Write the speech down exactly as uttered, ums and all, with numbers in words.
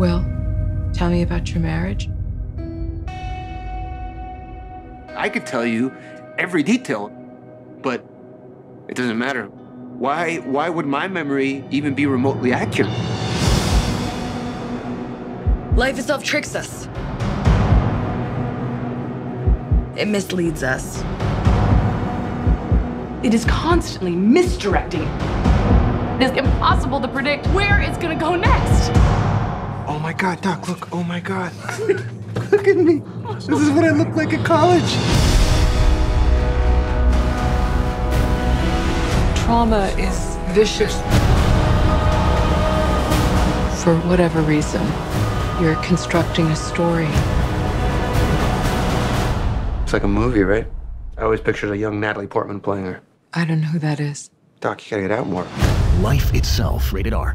Well, tell me about your marriage. I could tell you every detail, but it doesn't matter. Why, why would my memory even be remotely accurate? Life itself tricks us. It misleads us. It is constantly misdirecting. It is impossible to predict where it's gonna go next. Oh my God, Doc, look, oh my God. Look at me. This is what I look like at college. Trauma is vicious. For whatever reason, you're constructing a story. It's like a movie, right? I always pictured a young Natalie Portman playing her. I don't know who that is. Doc, you gotta get out more. Life Itself, rated R.